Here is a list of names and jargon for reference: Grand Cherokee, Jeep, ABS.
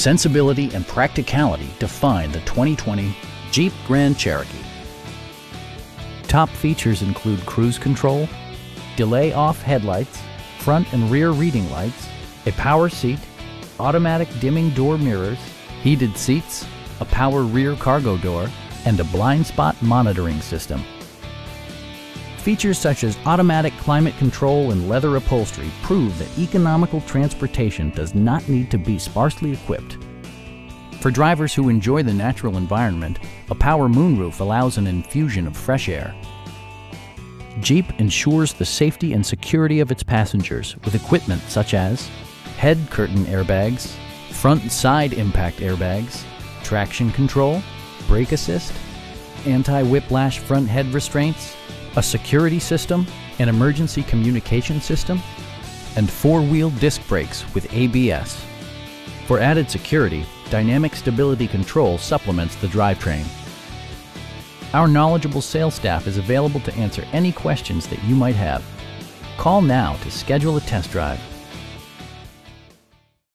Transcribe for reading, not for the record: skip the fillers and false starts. Sensibility and practicality define the 2020 Jeep Grand Cherokee. Top features include cruise control, delay off headlights, front and rear reading lights, a power seat, automatic dimming door mirrors, heated seats, a power rear cargo door, and a blind spot monitoring system. Features such as automatic climate control and leather upholstery prove that economical transportation does not need to be sparsely equipped. For drivers who enjoy the natural environment, a power moonroof allows an infusion of fresh air. Jeep ensures the safety and security of its passengers with equipment such as head curtain airbags, front and side impact airbags, traction control, brake assist, anti-whiplash front head restraints, a security system, an emergency communication system, and four-wheel disc brakes with ABS. For added security, dynamic stability control supplements the drivetrain. Our knowledgeable sales staff is available to answer any questions that you might have. Call now to schedule a test drive.